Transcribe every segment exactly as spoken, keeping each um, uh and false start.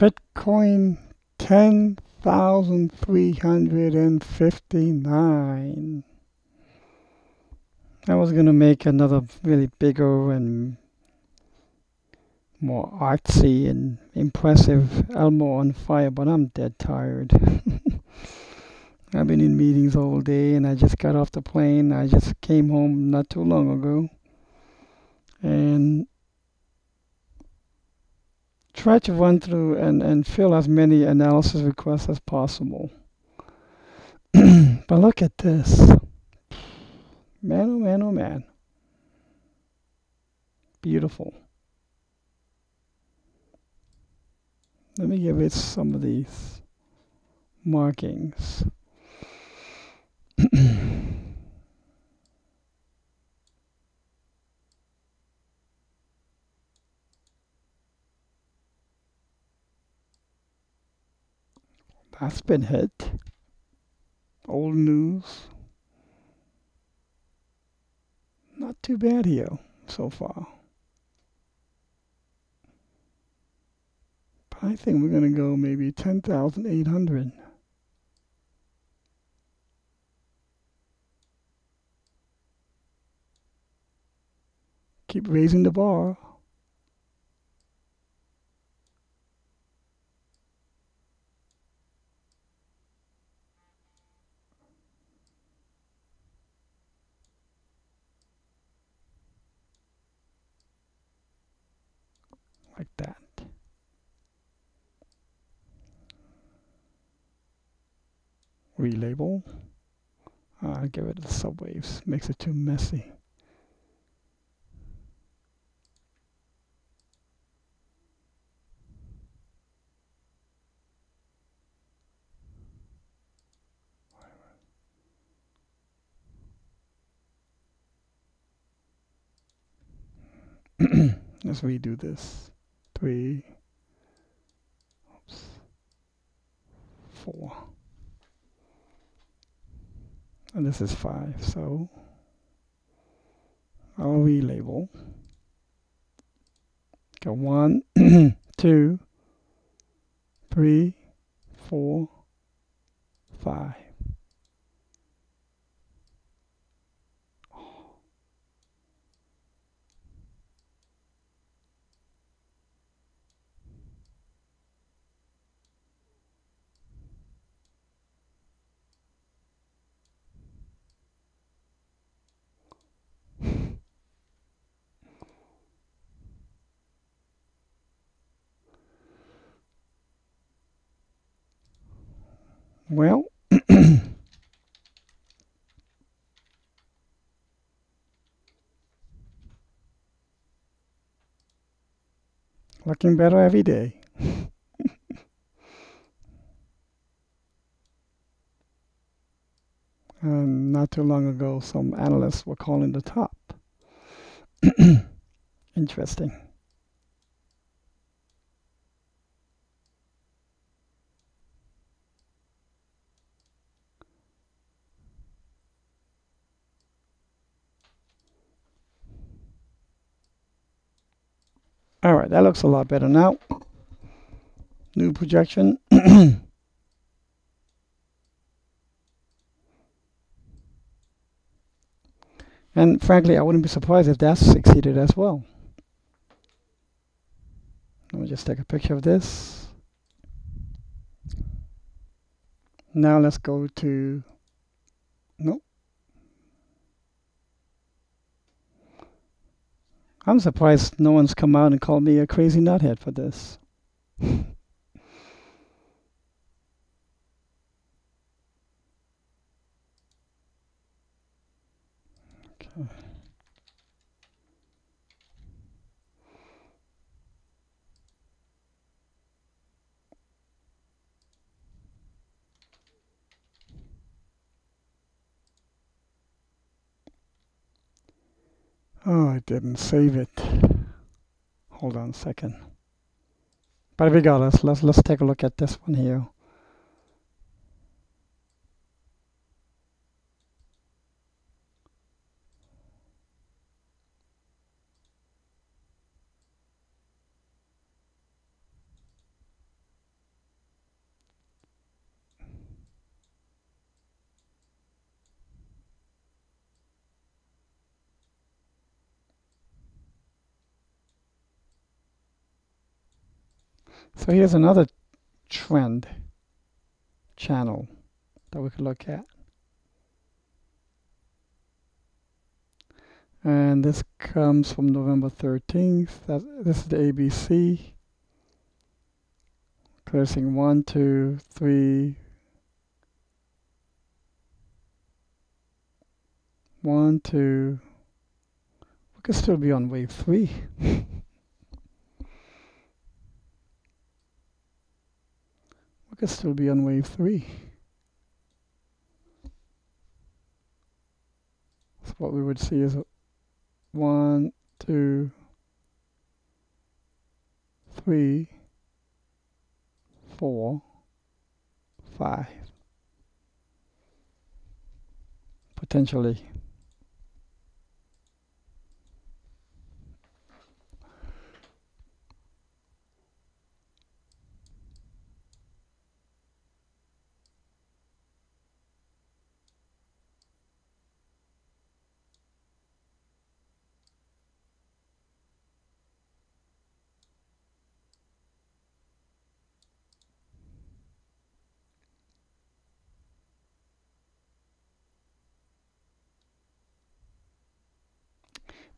Bitcoin ten thousand three hundred fifty-nine. I was going to make another really bigger and more artsy and impressive Elmo on fire, but I'm dead tired. I've been in meetings all day, and I just got off the plane. I just came home not too long ago and try to run through and, and fill as many analysis requests as possible. But look at this. Man, oh man, oh man. Beautiful. Let me give it some of these markings. That's been hit. Old news. Not too bad here so far. But I think we're going to go maybe ten thousand eight hundred. Keep raising the bar. Like that. Relabel. I'll give it the subwaves. Makes it too messy. Let's redo this. Three, oops, four, and this is five, so I'll relabel. Go one, two, three, four, five. Well, looking better every day. And not too long ago, some analysts were calling the top. Interesting. All right, that looks a lot better now. New projection. And frankly, I wouldn't be surprised if that succeeded as well. Let me just take a picture of this. Now let's go to, nope. I'm surprised no one's come out and called me a crazy nuthead for this. Okay. Oh, I didn't save it. Hold on a second. But regardless, let's let's take a look at this one here. So here's another trend channel that we could look at. And this comes from November thirteenth. That, this is the A B C. Pressing one, two, three, one, two. We could still be on wave three. We could still be on wave three. So what we would see is one, two, three, four, five, potentially.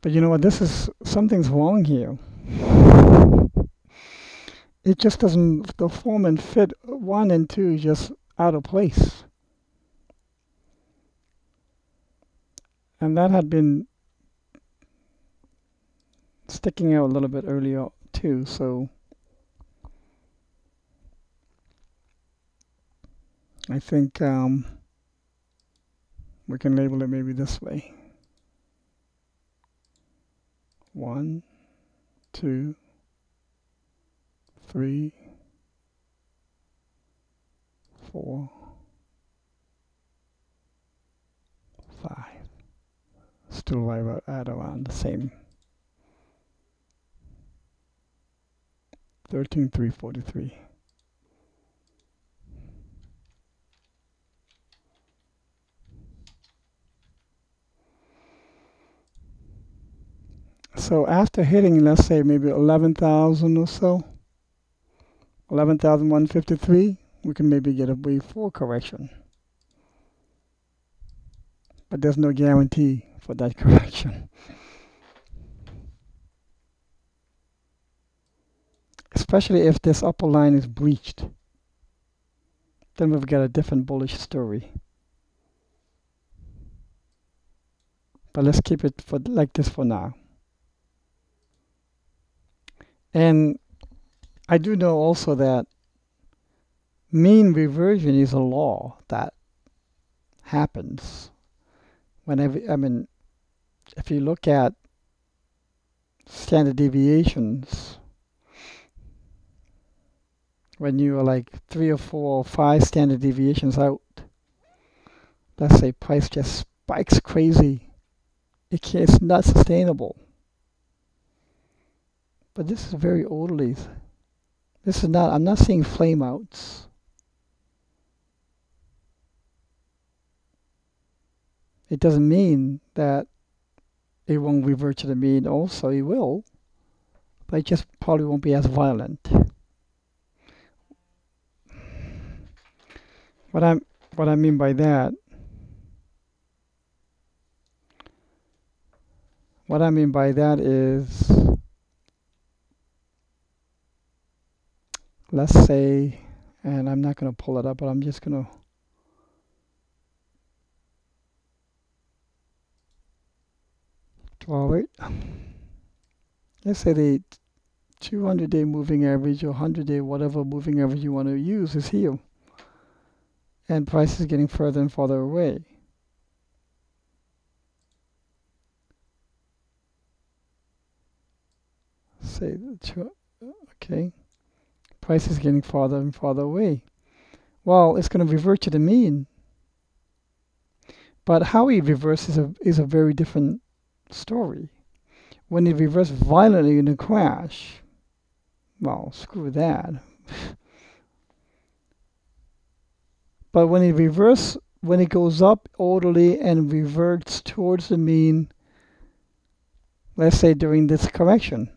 But you know what, this is, something's wrong here. It just doesn't, the form and fit, one and two is just out of place. And that had been sticking out a little bit earlier too, so I think um, we can label it maybe this way. One, two, three, four, five. Still right at around the same. Thirteen, three, forty-three. So after hitting, let's say, maybe eleven thousand or so, eleven thousand one hundred fifty-three, we can maybe get a wave four correction. But there's no guarantee for that correction. Especially if this upper line is breached. Then we've got a different bullish story. But let's keep it for like this for now. And I do know also that mean reversion is a law that happens whenever, I mean, if you look at standard deviations, when you are like three or four or five standard deviations out, let's say price just spikes crazy. It can't, it's not sustainable. But this is very orderly. This is not, I'm not seeing flame outs. It doesn't mean that it won't revert to the mean, also it will, but it just probably won't be as violent. What I'm what I mean by that what I mean by that is, let's say, and I'm not going to pull it up, but I'm just going to draw it. Let's say the two hundred day moving average or one hundred day whatever moving average you want to use is here. And price is getting further and further away. Say, okay. Price is getting farther and farther away. Well, it's going to revert to the mean. But how it reverses is a, is a very different story. When it reverses violently in a crash, well, screw that. But when it reverses, when it goes up orderly and reverts towards the mean, let's say during this correction,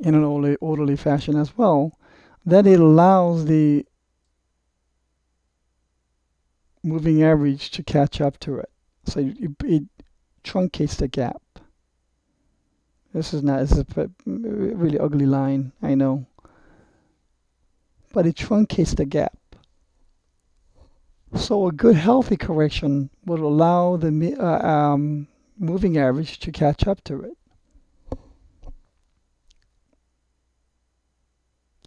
in an orderly, orderly fashion as well, that it allows the moving average to catch up to it. So it, it truncates the gap. This is not, this is a really ugly line, I know. But it truncates the gap. So a good healthy correction would allow the uh, um, moving average to catch up to it.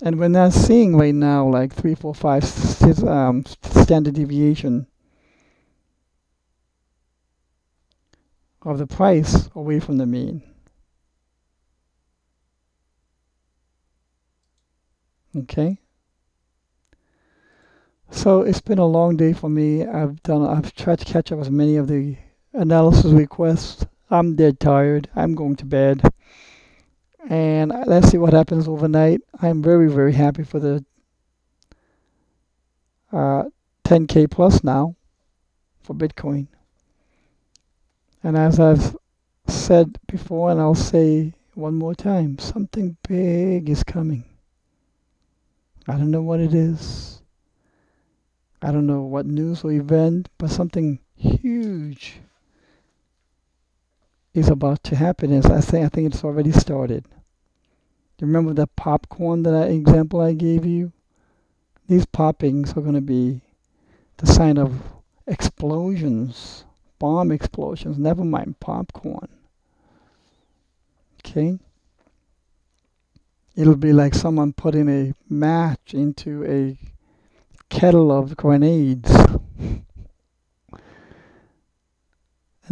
And we're not seeing right now like three, four, five um, standard deviation of the price away from the mean. Okay. So it's been a long day for me. I've done. I've tried to catch up with many of the analysis requests. I'm dead tired. I'm going to bed. And let's see what happens overnight. I'm very, very happy for the uh, ten K plus now for Bitcoin. And as I've said before, and I'll say one more time, something big is coming. I don't know what it is. I don't know what news or event, but something huge is about to happen. As I say, I think it's already started. Do you remember that popcorn that I, example I gave you? These poppings are going to be the sign of explosions, bomb explosions, never mind popcorn. Okay? It'll be like someone putting a match into a kettle of grenades. And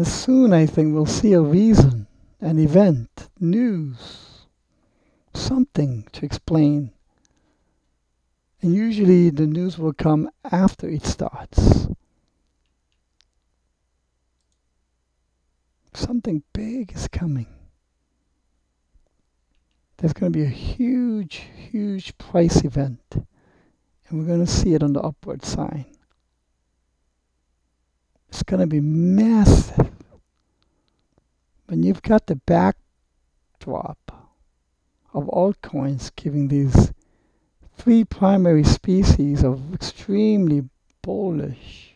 soon I think we'll see a reason, an event, news, something to explain. And usually the news will come after it starts. Something big is coming. There's going to be a huge, huge price event. And we're going to see it on the upward sign. It's going to be massive. When you've got the backdrop of altcoins giving these three primary species of extremely bullish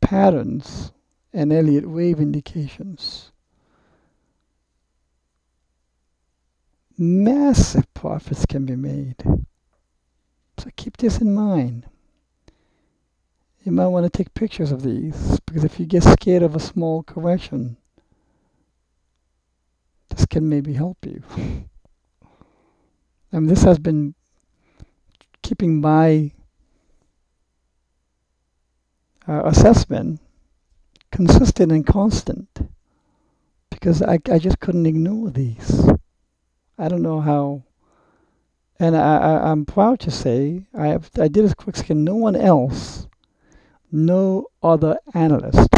patterns and Elliott wave indications. Massive profits can be made. So keep this in mind. You might want to take pictures of these, because if you get scared of a small correction, this can maybe help you. And this has been keeping my uh, assessment consistent and constant, because I, I just couldn't ignore these. I don't know how. And I, I, I'm proud to say, I, have, I did a quick scan. No one else, no other analyst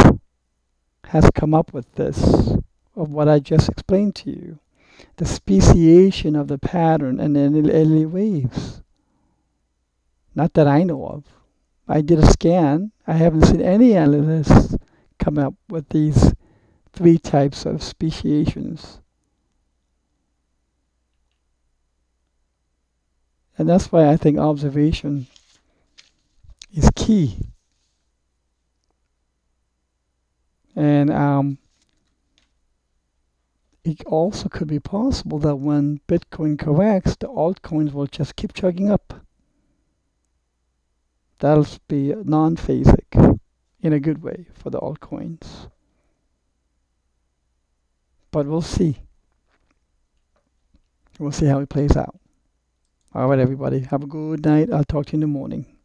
has come up with this, of what I just explained to you. The speciation of the pattern and the Elliott waves. Not that I know of. I did a scan. I haven't seen any analysts come up with these three types of speciations. And that's why I think observation is key. And um, it also could be possible that when Bitcoin corrects, the altcoins will just keep chugging up. That'll be non-phasic in a good way for the altcoins. But we'll see. We'll see how it plays out. All right, everybody. Have a good night. I'll talk to you in the morning.